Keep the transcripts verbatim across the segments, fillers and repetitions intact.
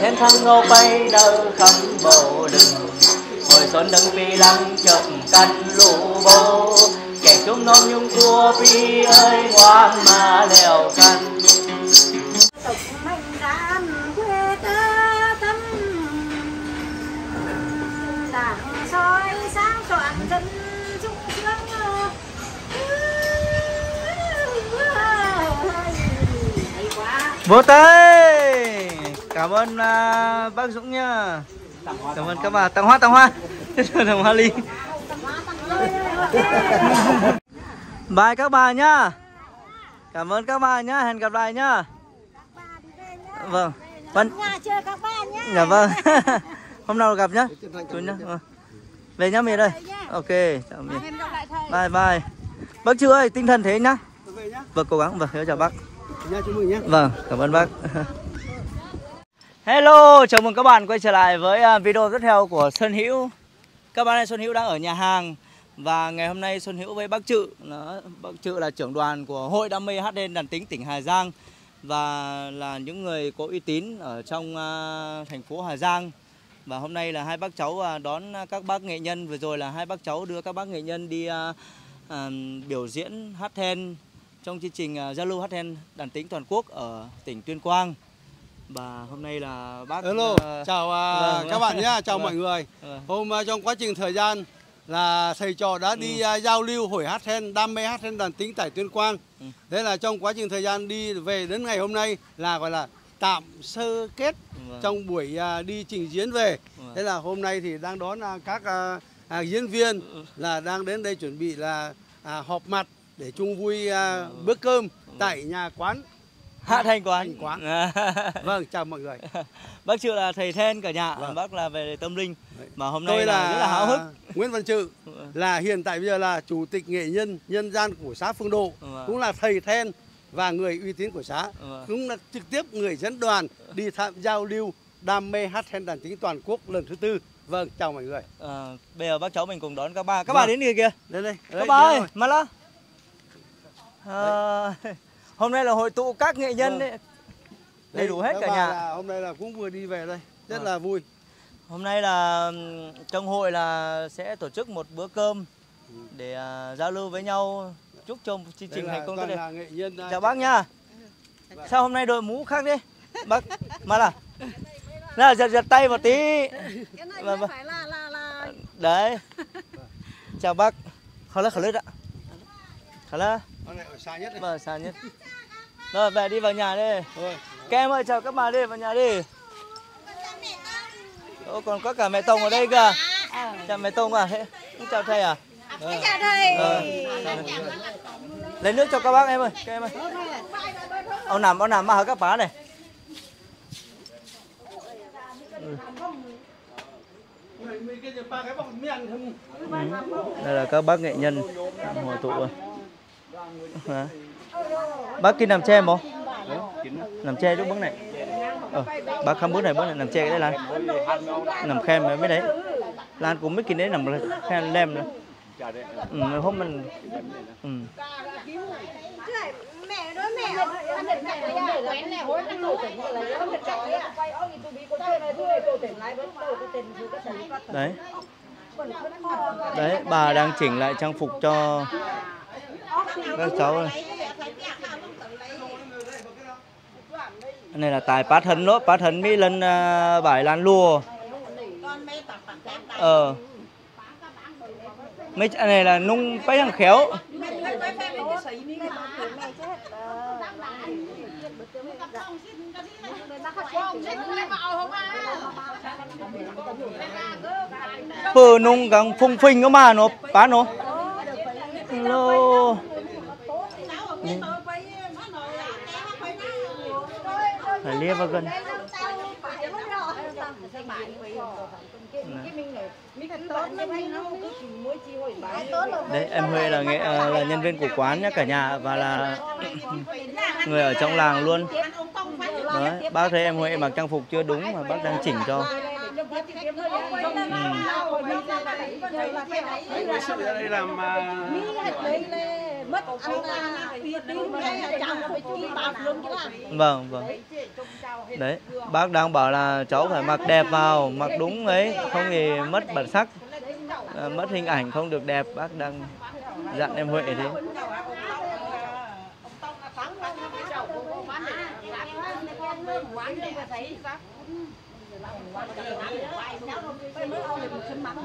thêm thăng ngô bay đỡ khâm bồ đừng hồi xuân đấng bi lăng chậm canh lũ bố kẻ chúng non nhung thua bi ơi ngoan mà lèo canh tục manh đám quê ta tâm đảng soi sáng soạn dân chúng sướng vô tay. Cảm ơn uh, bác Dũng nha. Cảm ơn các bà. Tặng hoa, tặng hoa. Tặng hoa ly. Bye các bà nhá. Cảm ơn các bà nhá. Hẹn gặp lại nhá. Vâng. Vâng. Dạ vâng. Hôm nào gặp nhá. Chú nhá. Về nhá mẹ đây. Ok. Chào mẹ. Bye bye. Bác Trự ơi, tinh thần thế nhá. Vâng, cố gắng. Vâng, chào bác. Vâng, cảm ơn bác. Hello, chào mừng các bạn quay trở lại với video tiếp theo của Xuân Hữu. Các bạn ơi, Xuân Hữu đang ở nhà hàng. Và ngày hôm nay Xuân Hữu với bác Trự. Bác Trự là trưởng đoàn của Hội Đam mê Hát Then Đàn Tính tỉnh Hà Giang. Và là những người có uy tín ở trong thành phố Hà Giang. Và hôm nay là hai bác cháu đón các bác nghệ nhân. Vừa rồi là hai bác cháu đưa các bác nghệ nhân đi biểu diễn hát then trong chương trình giao lưu hát then đàn tính toàn quốc ở tỉnh Tuyên Quang. Và hôm nay là bác... Hello, uh... chào uh, vâng, các vâng. bạn nhé, chào vâng. mọi người. Vâng. Hôm uh, trong quá trình thời gian là thầy trò đã đi ừ. uh, giao lưu hội hát then, đam mê hát then đàn tính tại Tuyên Quang. Ừ. Thế là trong quá trình thời gian đi về đến ngày hôm nay là gọi là tạm sơ kết vâng. trong buổi uh, đi trình diễn về. Vâng. Thế là hôm nay thì đang đón uh, các uh, uh, diễn viên ừ. là đang đến đây chuẩn bị là uh, họp mặt để chung vui uh, ừ. bữa cơm ừ. tại nhà quán Hạ Thành Quán. Quán. Vâng, chào mọi người. Bác Trự là thầy then cả nhà, vâng. bác là về tâm linh. Mà hôm nay tôi là, là rất là háo hức. Nguyễn Văn Trự là hiện tại bây giờ là chủ tịch nghệ nhân nhân gian của xã Phương Độ, vâng. cũng là thầy then và người uy tín của xã, vâng. cũng là trực tiếp người dẫn đoàn đi tham giao lưu đam mê hát then đàn tính toàn quốc lần thứ tư. Vâng, chào mọi người. À, bây giờ bác cháu mình cùng đón các ba. Các vâng. bà đến kìa. Đến đây. Các bà ơi, mà lo. Hôm nay là hội tụ các nghệ nhân đấy. Đầy đủ hết cả nhà. Hôm nay là cũng vừa đi về đây, rất à. là vui. Hôm nay là trong hội là sẽ tổ chức một bữa cơm để uh, giao lưu với nhau. Chúc cho chương trình thành công tốt đẹp. Chào bác nha. Sao hôm nay đội mũ khác đi? Bác mà là là giật giật tay một tí. Cái này là phải là là là. Đấy. Chào bác. Khởi lên khởi lên ạ. Khởi lên. Ở xa nhất vâng, xa nhất. Rồi về đi vào nhà đi. Thôi. Kem ơi chào các bà đi vào nhà đi. Ô, còn có cả mẹ Tông ở đây kìa. Chào mẹ Tông à. Chào thầy à. Chào thầy. Lấy nước cho các bác em ơi. Các em ơi. Ông nằm ông nằm mà hả các bà này. Ừ. Đây là các bác nghệ nhân hội tụ. À. Bác kia làm che không? Làm che lúc bác này. Ờ, bác khám bữa này bác này làm che cái đấy là làm khem này mới đấy. Lan cũng mấy kia đấy làm khem đem nữa. Ừ, hôm mình. Ừ. Đấy. Đấy, bà đang chỉnh lại trang phục cho các cháu ơi. Này là tài pát hấn đó, pát hấn Mỹ lên uh, bãi lan lùa. Ờ. Mấy cái này là nung bách hàng khéo. Phở nung càng phung phinh cơ mà nó bán nó. Hello. Phải lia vào gần. Đấy, em Huệ là nghệ, là nhân viên của quán nhá cả nhà và là người ở trong làng luôn. Đấy, bác thấy em Huệ mặc trang phục chưa đúng mà bác đang chỉnh cho. Ừ. Vâng, vâng. Đấy, bác đang bảo là cháu phải mặc đẹp vào, mặc đúng ấy, không thì mất bản sắc, mất hình ảnh, không được đẹp. Bác đang dặn em Huệ thế.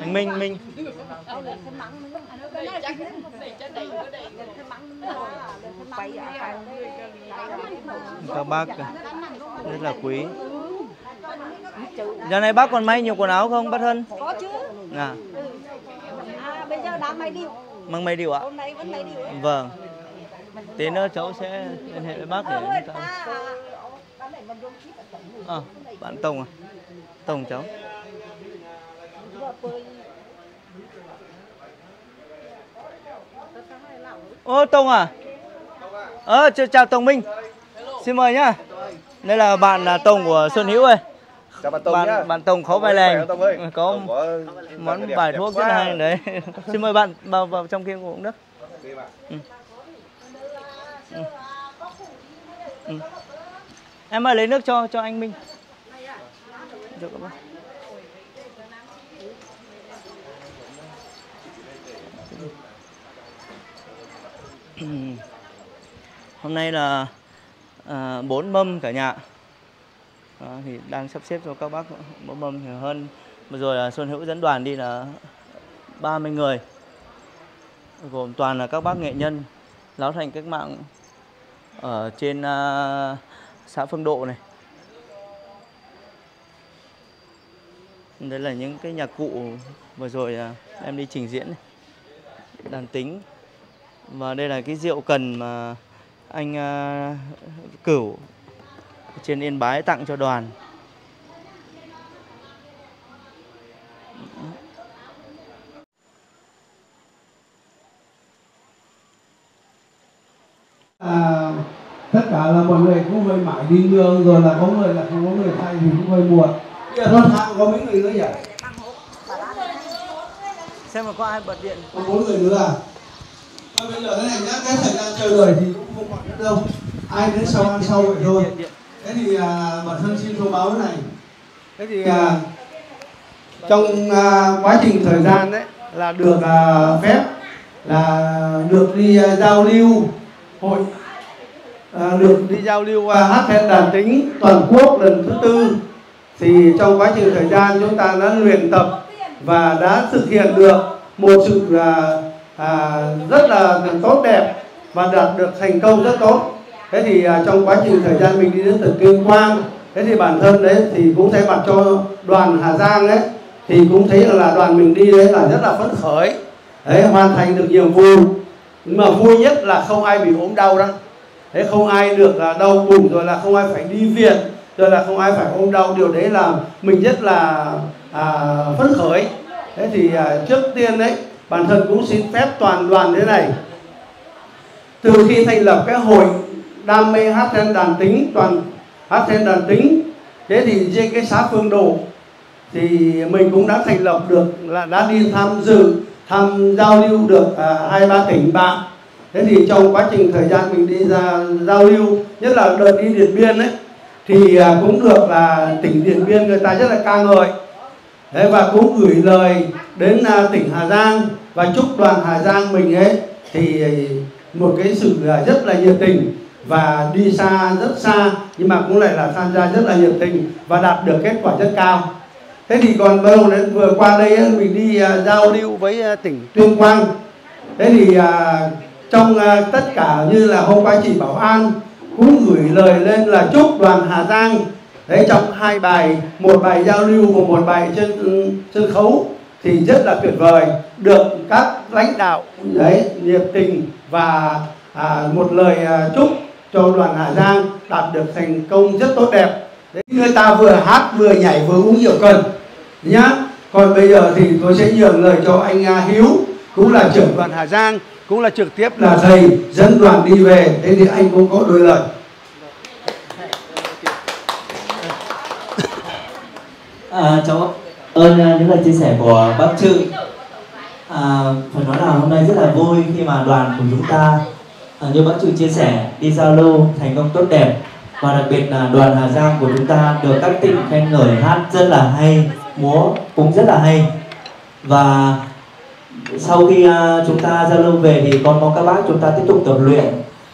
Anh Minh, Minh. Các bác rất là quý. Giờ này bác còn may nhiều quần áo không bác Hân? Có chứ. À. À, bây giờ đã may điệu. Mang may điệu ạ? Hôm nay vẫn may điệu. Vâng. Tí nữa cháu sẽ liên hệ với bác để chúng ta... À, bạn Tông à? Tông cháu. Ô Tông à? Ờ, à, chào Tông Minh. Xin mời nhá. Đây là bạn là Tông của Xuân Hữu ơi. Chào bạn Tông nhá. Bạn Tông khó vai lèn. Có món bài thuốc rất hay đấy. Xin mời bạn vào vào trong kia cũng được. Ừ. Ừ. Ừ. Em ơi lấy nước cho cho anh Minh. Được các bác. Hôm nay là à, bốn mâm cả nhà. À, thì đang sắp xếp cho các bác bốn mâm thì hơn. Vừa rồi là Xuân Hữu dẫn đoàn đi là ba mươi người. Gồm toàn là các bác nghệ nhân lão thành cách mạng ở trên à, xã Phương Độ này. Đấy là những cái nhạc cụ vừa rồi em đi trình diễn này. Đàn tính. Và đây là cái rượu cần mà anh uh, Cửu trên Yên Bái tặng cho đoàn. À, tất cả là mọi người cũng hơi mãi đi nương rồi, là có người là không có người thay thì cũng hơi buồn. Bây giờ con thang có mấy người nữa nhỉ? Xem mà có ai bật điện. Có bốn người nữa à? Thôi bây giờ thế này nhá, cái thời gian chờ đợi thì cũng không còn nữa đâu. Ai đến sau ăn sau vậy thôi. Thế thì à, bản thân xin thông báo thế này. Thế thì à, trong à, quá trình thời gian đấy là được à, phép là được đi à, giao lưu hội. À, được đi giao lưu à, hát then đàn tính toàn quốc lần thứ tư. Thì trong quá trình thời gian chúng ta đã luyện tập và đã thực hiện được một sự à, à, rất là tốt đẹp và đạt được thành công rất tốt. Thế thì à, trong quá trình thời gian mình đi đến từ Tuyên Quang, thế thì bản thân đấy thì cũng thay mặt cho đoàn Hà Giang đấy thì cũng thấy là đoàn mình đi đấy là rất là phấn khởi đấy, hoàn thành được nhiệm vụ. Nhưng mà vui nhất là không ai bị ốm đau đó. Thế không ai được là đau bụng, rồi là không ai phải đi viện, rồi là không ai phải ôm đau. Điều đấy là mình rất là à, phấn khởi. Thế thì à, trước tiên đấy bản thân cũng xin phép toàn đoàn thế này. Từ khi thành lập cái hội đam mê hát then đàn tính toàn hát then đàn tính, thế thì trên cái xã Phương Độ thì mình cũng đã thành lập được là đã đi tham dự tham giao lưu được à, hai ba tỉnh bạn. Thế thì trong quá trình thời gian mình đi ra giao lưu, nhất là đợt đi Điện Biên đấy, thì cũng được là tỉnh Điện Biên người ta rất là ca ngợi. Thế và cũng gửi lời đến tỉnh Hà Giang và chúc đoàn Hà Giang mình ấy thì một cái sự rất là nhiệt tình và đi xa rất xa, nhưng mà cũng lại là tham gia rất là nhiệt tình và đạt được kết quả rất cao. Thế thì còn đâu đến vừa qua đây ấy, mình đi giao lưu với tỉnh Tuyên Quang. Thế thì trong tất cả như là hôm qua chị Bảo An cũng gửi lời lên là chúc đoàn Hà Giang đấy, trong hai bài, một bài giao lưu và một bài trên sân khấu thì rất là tuyệt vời, được các lãnh đạo đấy nhiệt tình và à, một lời à, chúc cho đoàn Hà Giang đạt được thành công rất tốt đẹp. Đấy, người ta vừa hát vừa nhảy vừa uống rượu cần nhá. Còn bây giờ thì tôi sẽ nhường lời cho anh à, Hiếu, cũng là trưởng đoàn Hà Giang, cũng là trực tiếp là thầy dẫn đoàn đi về. Thế thì anh cũng có đôi lời. À, cháu ơn những lời chia sẻ của bác Trự. À, phải nói là hôm nay rất là vui khi mà đoàn của chúng ta à, như bác Trự chia sẻ, đi giao lưu thành công tốt đẹp. Và đặc biệt là đoàn Hà Giang của chúng ta được các tỉnh khen ngợi hát rất là hay, múa cũng rất là hay. Và sau khi chúng ta giao lưu về thì con mong các bác chúng ta tiếp tục tập luyện.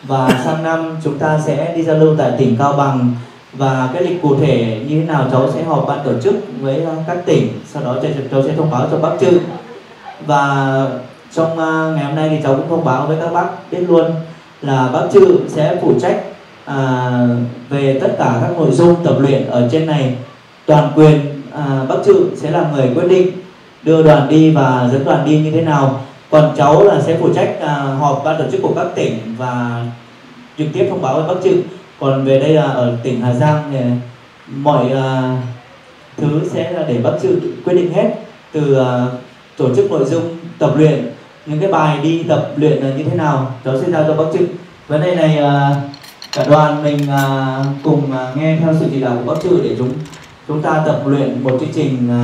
Và sang năm chúng ta sẽ đi giao lưu tại tỉnh Cao Bằng. Và cái lịch cụ thể như thế nào cháu sẽ họp ban tổ chức với các tỉnh. Sau đó cháu sẽ thông báo cho bác Trự. Và trong ngày hôm nay thì cháu cũng thông báo với các bác biết luôn là bác Trự sẽ phụ trách à, về tất cả các nội dung tập luyện ở trên này. Toàn quyền à, bác Trự sẽ là người quyết định đưa đoàn đi và dẫn đoàn đi như thế nào. Còn cháu là sẽ phụ trách à, họp ban tổ chức của các tỉnh và trực tiếp thông báo với bác Trự. Còn về đây là ở tỉnh Hà Giang thì mọi à, thứ sẽ là để bác Trự quyết định hết, từ à, tổ chức nội dung tập luyện, những cái bài đi tập luyện là như thế nào cháu sẽ giao cho bác Trự. Vấn đề này à, cả đoàn mình à, cùng à, nghe theo sự chỉ đạo của bác Trự để chúng chúng ta tập luyện một chương trình à,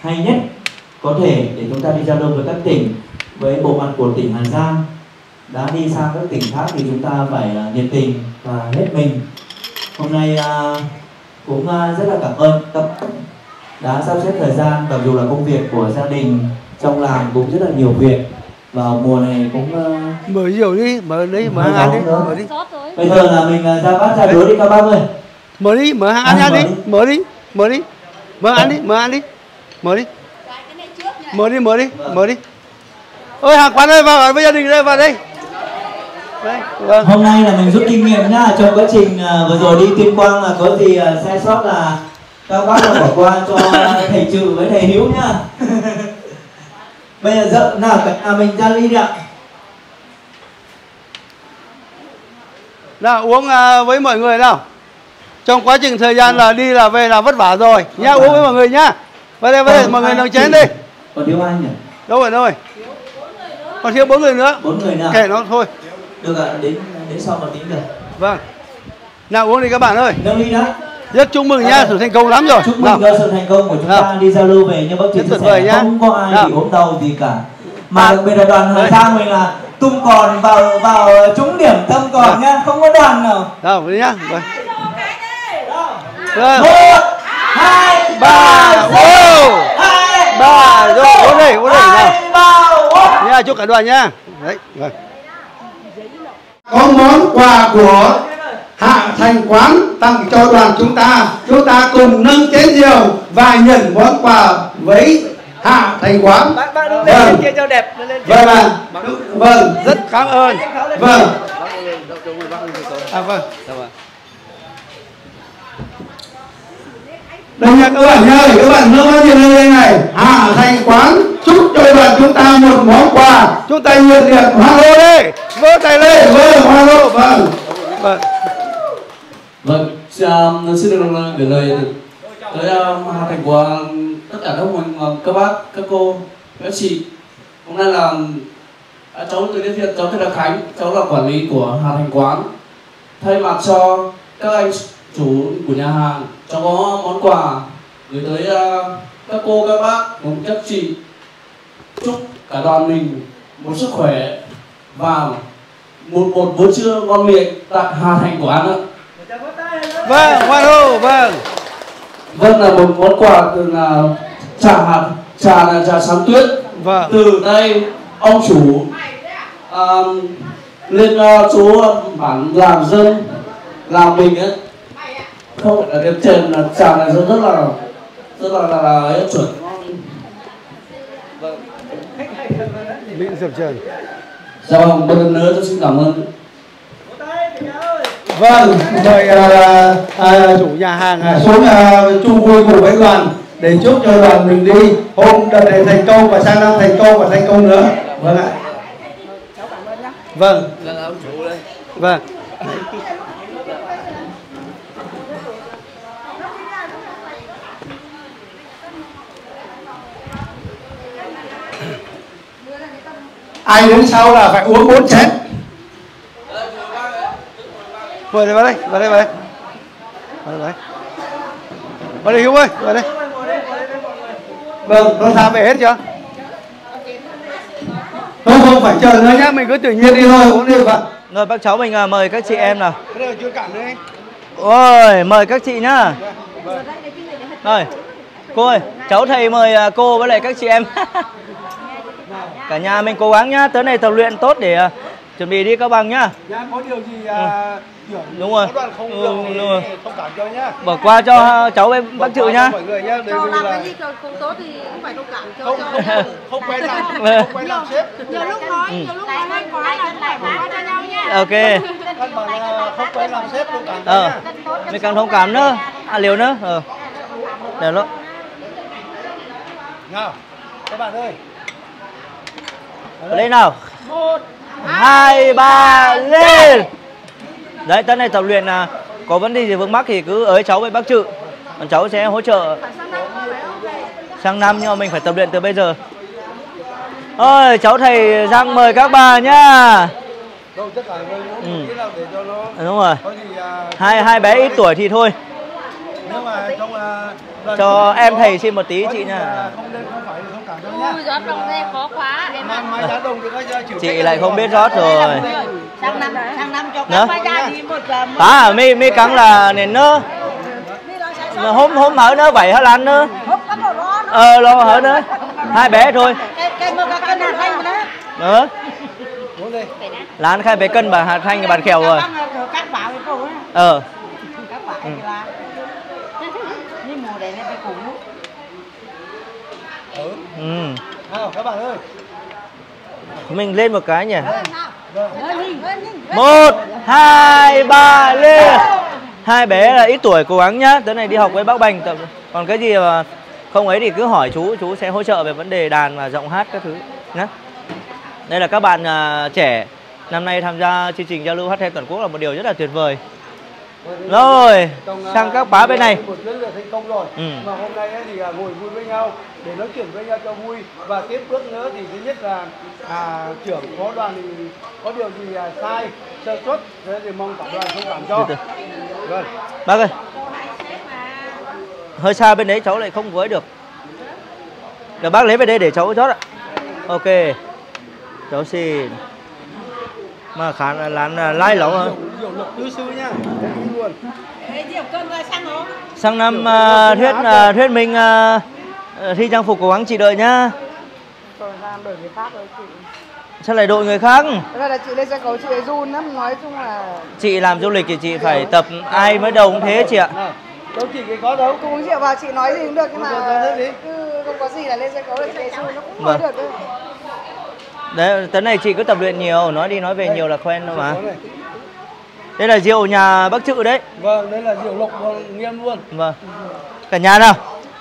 hay nhất có thể để chúng ta đi giao lưu với các tỉnh, với bộ mặt của tỉnh Hà Giang. Đã đi sang các tỉnh khác thì chúng ta phải uh, nhiệt tình và hết mình. Hôm nay uh, cũng uh, rất là cảm ơn các bạn đã sắp xếp thời gian, mặc dù là công việc của gia đình trong làng cũng rất là nhiều việc, vào mùa này cũng uh, mở nhiều đi, mở đi, mở hát đi, mở đi. Bây giờ là mình uh, ra bát ra đứa đi các bác ơi. Mở đi, mở hát à, đi, mở đi, mở đi, mở ăn đi, mở ăn đi, mở đi. Mở đi, mở đi, mở đi. Ôi Hạ Quán ơi, vào với gia đình đây, vào đây. Đây, vâng. Hôm nay là mình rút kinh nghiệm nhá, trong quá trình uh, vừa rồi đi Tuyên Quang là có gì uh, sai sót là các bác là bỏ qua cho uh, thầy Trự với thầy Hiếu nhá. Bây giờ dậm nào cả mình ra ly đi ạ. Nào uống uh, với mọi người nào. Trong quá trình thời gian à. là đi là về là vất vả rồi vất nhá, vất uống với mọi người nhá. Vào đây, vào đây, mọi người nâng chén đi. Còn thiếu ai nhỉ? Đâu rồi, đâu rồi? Còn thiếu bốn người nữa. Bốn người nào? Kệ nó thôi. Được ạ, à, đến đến sau một tí được. Vâng. Nào uống đi các bạn ơi. Nâng ly đó. Rất chúc mừng à, nha, sự thành công lắm rồi. Chúc mừng cho sự thành công của chúng nào. ta đi giao lưu về, nhưng bác Trự chia sẻ không có ai nào. bị ốm đau gì cả. Mà đặc biệt là đoàn Hà Giang mình là tung còn vào vào trúng điểm tâm còn nào. nha, không có đoàn nào. Nào đi nhá. Rồi. Rồi. một hai ba wow. ba rồi, uống đi, uống đi nào. Nha, chúc cả đoàn nha. Đấy, rồi. Có món quà của Hạ Thành Quán tặng cho đoàn chúng ta. Chúng ta cùng nâng chén rượu và nhận món quà với Hạ Thành Quán. Bác, bác đứng lên kia cho đẹp. Vâng, vâng, vâng. Rất cảm ơn. Vâng. À, vâng. Đây nha các bạn ơi, các bạn nâng lên trên đây này. Hạ Thành Quán chúc cho đoàn chúng ta một món quà. Chúng ta nhiệt liệt hoa hô đi, vỗ tay lên, vỗ hoa hô. Vâng, vâng, vâng. Xin được gửi lời tới Hạ Thành Quán, tất cả các mọi các bác, các cô, các chị. Hôm nay là cháu từ Điện Biên, cháu tên là Khánh, cháu là quản lý của Hạ Thành Quán. Thay mặt cho các anh chủ của nhà hàng, cháu có món quà gửi tới các cô, các bác, các chị. Chúc cả đoàn mình một sức khỏe và một một bữa trưa ngon miệng tại Hà Thành Quán ạ. Vâng, hoan hô, vâng. Vâng là một món quà từ là trà hạt, trà là trà sáng tuyết. Vâng. Từ tay ông chủ à, lên chỗ bản làm dân làm mình ấy. Không ở trên trên là trà này rất là rất là là, là, là chuẩn. Minh Diệp Trần. Dạ vâng, một lần nữa tôi xin cảm ơn. Vâng, rồi là chủ nhà hàng à, xuống chung vui cùng với đoàn để chúc cho đoàn mình đi hôm đợt này thành công và sang năm thành công và thành công nữa. Vâng ạ. Cháu cảm ơn nhá. Vâng. Vâng. Ai uống sau là phải uống bốn chén. Vào đây, vào đây, vào đây, vào đây. Vào đây, vào đây Hiếu ơi, vào đây. Vâng, nó ra về hết chưa? Không, không phải chờ nữa nhá, mình cứ tự nhiên đi thôi, uống đi bạn. Rồi bác cháu mình à, mời các chị đây, em nào. Ôi, mời các chị nhá. Rồi, cô ơi, cháu thầy mời cô với lại các chị em. Cả nhà mình cố gắng nhá, tới này tập luyện tốt để chuẩn bị đi Cao Bằng nhá. Có điều gì à, ừ. Đúng rồi. Không ừ, được thì rồi. Không cản cho nhá. Bỏ qua cho ừ. cháu em bác Chự nhá. Mọi người nhá. Làm là... cái gì không tốt thì cũng phải thông cảm cho. Không không, không, không quen làm, không quen làm sếp. Nhiều lúc nói, nhiều lúc nói hay quá là cũng phải bỏ cho nhau nhá. Ok. Các bạn không quen làm sếp thông cảm cho nhá. Mình càng thông cảm nữa, à liều nữa. Ờ. Đẹp lắm. Nào. Các bạn ơi. Lên nào. một hai ba lên. Đấy, tới này tập luyện là có vấn đề gì vướng mắc thì cứ ới cháu với bác Trự. Còn cháu sẽ hỗ trợ sang năm, nhưng mà mình phải tập luyện từ bây giờ. Ôi, cháu thầy Giang mời các bà nhá. Ừ. Đúng rồi. Hai hai bé ít tuổi thì thôi. Cho em thầy xin một tí chị nha. Ui, rót đồng dê khó quá em à. Chị lại không biết rót rồi. Sang năm, sang năm cho các bà ra đi một giờ. À, mi mi cắn là nền nữa. Hôm hôm hở nữa vậy hả lan nữa. Ờ lo hở nữa. Hai bé thôi. Nữa. Lan khai bé cân bà Hà Thanh bàn kèo rồi. Ờ. Ừ. Ừ. Các bạn ơi. Mình lên một cái nhỉ. một hai ba lên. Hai bé là ít tuổi cố gắng nhá, tới này đi học với bác Bành. Còn cái gì mà không ấy thì cứ hỏi chú, chú sẽ hỗ trợ về vấn đề đàn và giọng hát các thứ nhá. Đây là các bạn uh, trẻ năm nay tham gia chương trình giao lưu hát then toàn quốc là một điều rất là tuyệt vời. Rồi, sang các bá bên này. Một chuyến là thành công rồi. Ừ. Mà hôm nay thì ngồi vui với nhau để nói chuyện với nhau cho vui và tiếp bước nữa thì thứ nhất là à, trưởng phó đoàn thì có điều gì à, sai, sơ suất thì mong cả đoàn thông cảm cho. Rồi. Bác ơi. Hơi xa bên đấy cháu lại không với được. Để bác lấy về đây để cháu rót ạ. Ok. Cháu xin. Mà khá là là lai lẩu hả? Sang năm uh, thuyết uh, thuyết mình uh, thi trang phục cố gắng chị đợi nhá. Sao lại đội người khác? Chị lên sân khấu chị run lắm, nói chung là chị làm du lịch thì chị phải tập ai mới đầu cũng thế chị ạ. Đâu chị cái có đâu. Cùng chị vào chị nói gì cũng được nhưng mà cứ không có gì là lên sân khấu là chị run nó cũng nói được. Đấy, tới này chị cứ tập luyện nhiều, nói đi nói về đây, nhiều là quen đâu mà. Đây là rượu nhà bác Trự đấy. Vâng, đây là rượu lộc nghiêm luôn. Vâng. Cả nhà nào.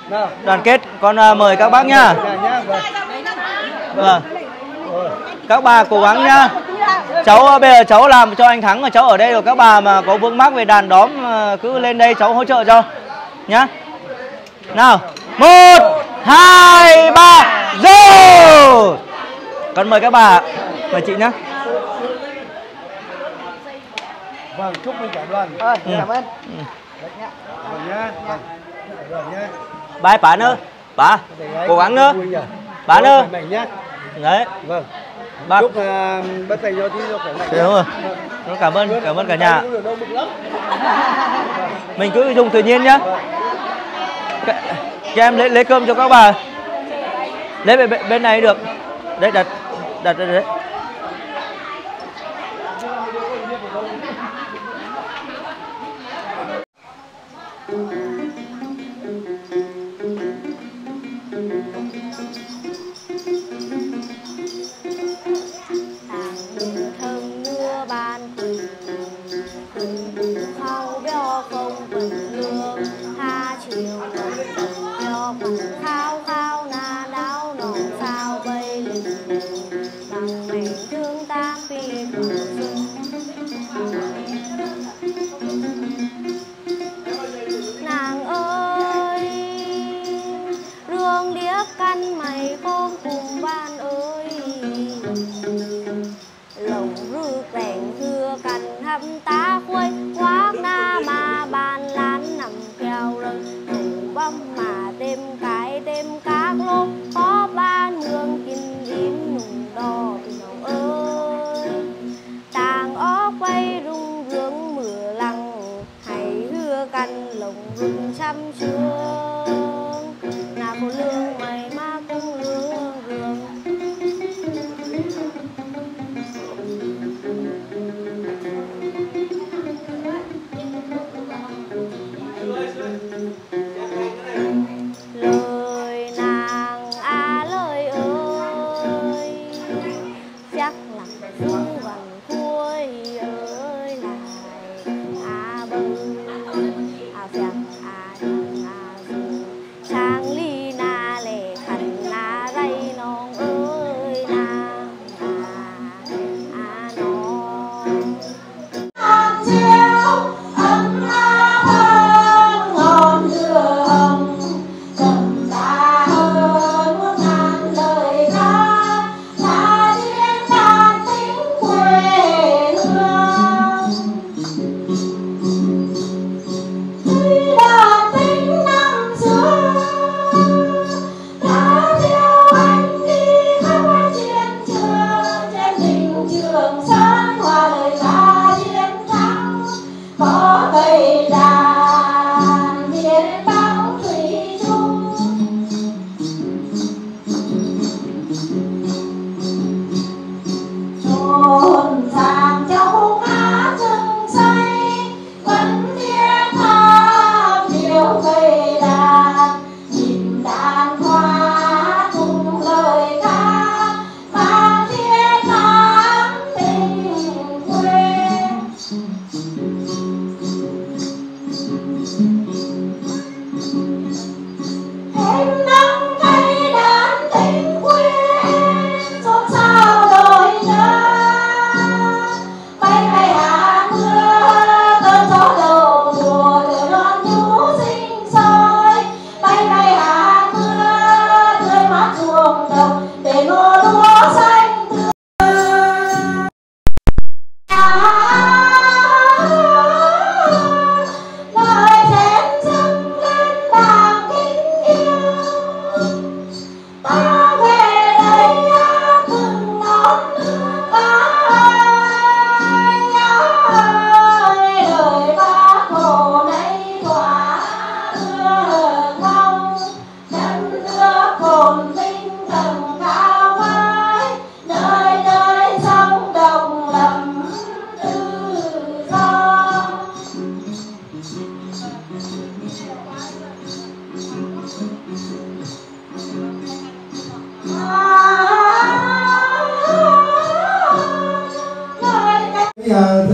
Nào. Đoàn kết, con à, mời các bác nhá. Vâng. Vâng. Các bà cố gắng nhá. Cháu bây giờ cháu làm cho anh Thắng và cháu ở đây rồi, các bà mà có vướng mắc về đàn đóm cứ lên đây cháu hỗ trợ cho. Nhá. Nào. một hai ba rượu. Con mời các bà, mời chị nhé. Vâng, chúc mừng cả đoàn. Ờ, ừ. Cảm ơn. Ừ. Rồi nhá. Rồi nhá. Bái bà nữa. Bà, cố gắng nữa. Bà nữa. Đấy. Vâng. Bà. Chúc bất tài do tí do khỏe mạnh. Đúng rồi. Cảm ơn, cảm ơn cả nhà. Mình cứ dùng tự nhiên nhá. Các em lấy lấy cơm cho các bà. Lấy về bên này được. Đấy, đặt đặt đây đấy. Tàng ơi rừng trăm trường là một lương mày ma cũng lương gương. Lời nàng à lời ơi, chắc là Dung bằng cuối ơi này à bừng à vẹt à đằng à dù sáng ly na lệ khẩn na dây non ơi nàng à à non. Hồng chiếu ấm la thang hồng dừa hồng trầm ta hơn muôn ngàn lời ca là thiên đàn tính quê hương. Tuy đàn tính năm xưa đã theo anh đi khắp chiến trường trên đỉnh Trường Sơn qua đời ta chiến thắng có cây đàn biến bão thủy chung. Hồn giang châu cá rừng say vẫn thiết tha điệu cây đàn nhìn đàn hoa cùng lời ca mang thiết tha tình quê. Em nắng cây đàn tình quê em xôn xao đôi nhớ bay bay hạ mưa cơn gió đầu mùa đời non nhú sinh sôi bay bay hạ mưa tươi mát ruộng đồng để ngô lúa xanh tươi. Lời rèn dâng lên đàng kính yêu ta về đây nhá từng nón ta ơi nhá ơi đời ba khổ nay quá ưa không đất nước phồn vinh tầm cao vãi nơi nơi sông đồng lầm tự do. Với, à, thầy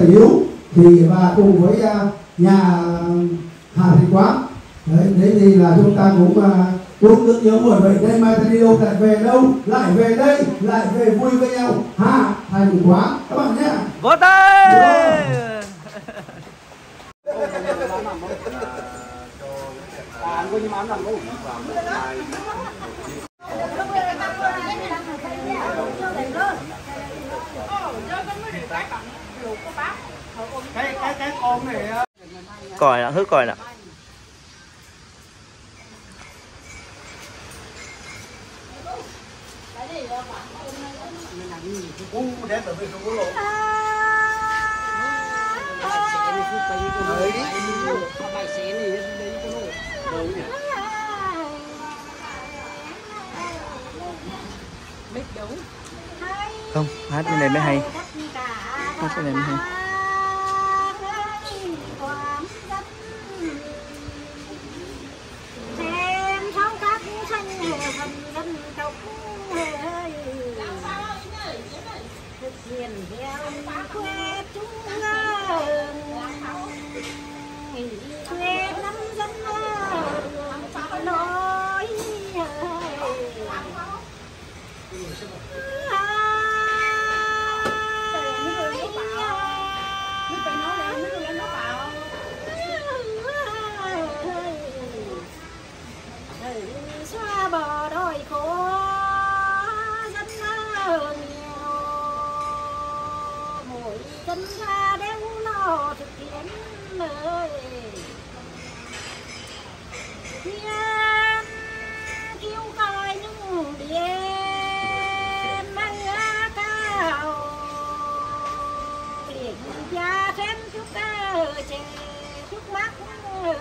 Hiếu thì và cùng với à, nhà Hà Thành Quán đấy, đấy thì là chúng ta cũng à, uống nước nhớ buổi vậy đây mai ta đi đâu lại về đâu lại về đây lại về vui với nhau Hà Thành Quán các bạn nhé. Vỗ tay. Còi nè, hứ còi nè. Không, hát bên này mới hay. Hát bên này mới hay. Xoa bờ đôi khổ dân nghèo mỗi dân ra đều lo thực hiện lời thiên kêu còi những điện mây á cao tiền gia thêm chút ta chè chút mắt ơi.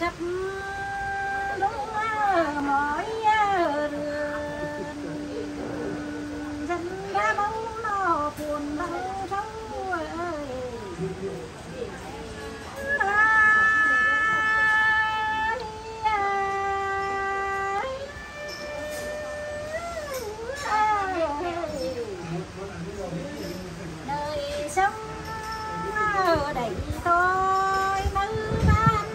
sắp đúng mỗi đường dân đã bóng nó buồn bóng sâu ơi. Đời sống ở đây tôi băng ban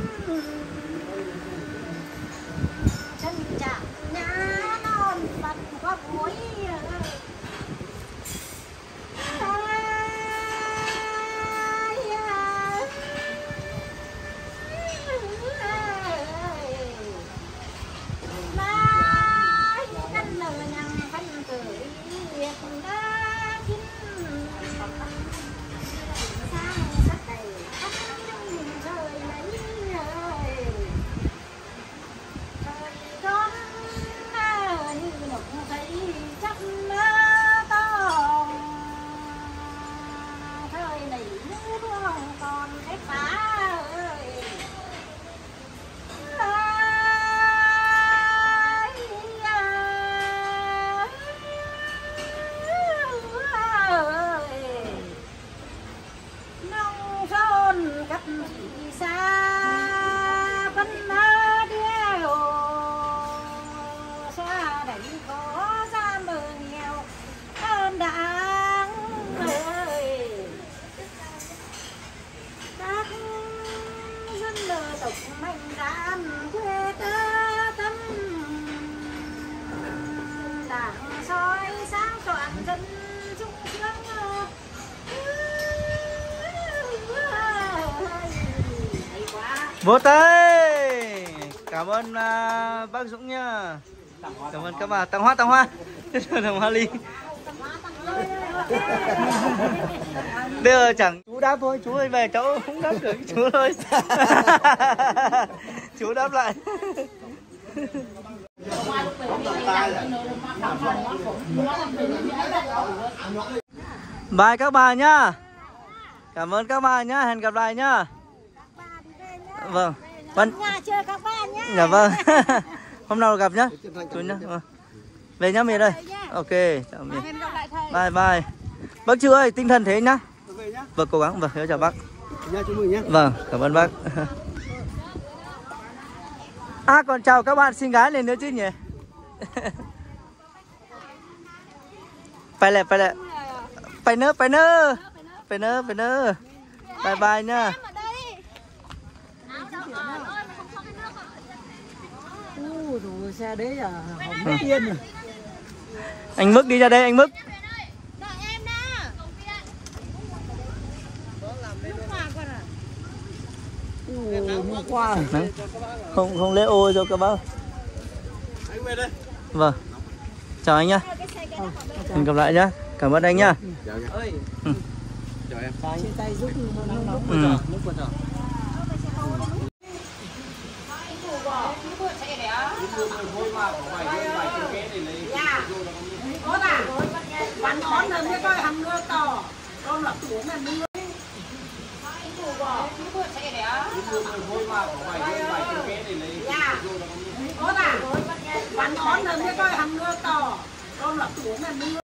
chân chạm nhà non bật qua buổi vô tay. Cảm ơn uh, bác Dũng nha. Cảm ơn các bà. Tặng hoa, tặng hoa. Tặng hoa ly. Bây giờ chẳng chú đáp thôi, chú ơi về cháu không đáp được chú thôi. Chú đáp lại. Bye các bà nhá. Cảm ơn các bà nhá, hẹn gặp lại nhá. Vâng. Vâng. Dạ vâng. Hôm nào gặp nhá. Chú nhá. Vâng. Về nhá Miền ơi. Ok, chào Miền. Bye bye. Bác Trự ơi, tinh thần thế nhá. Vâng, cố gắng. Vâng, chào bác. Vâng, cảm ơn bác. À còn chào các bạn xinh gái lên nữa chứ nhỉ. Phải lẹ, phải lẹ. Phải nơ, phải nơ. Phải nơ, phải nơ. Bye bye nhá. Xe đấy à, không biết à. Anh Mức đi ra đây, anh Mức. Đợi em đã. Hôm qua không không lễ ô cho các bác. Anh về đây. Vâng. Chào anh nhá. Hẹn gặp lại nhá. Cảm ơn anh nhá. Ừ. Ừ. Bắn ón lên cái coi hầm mưa to, con là xuống là mưa.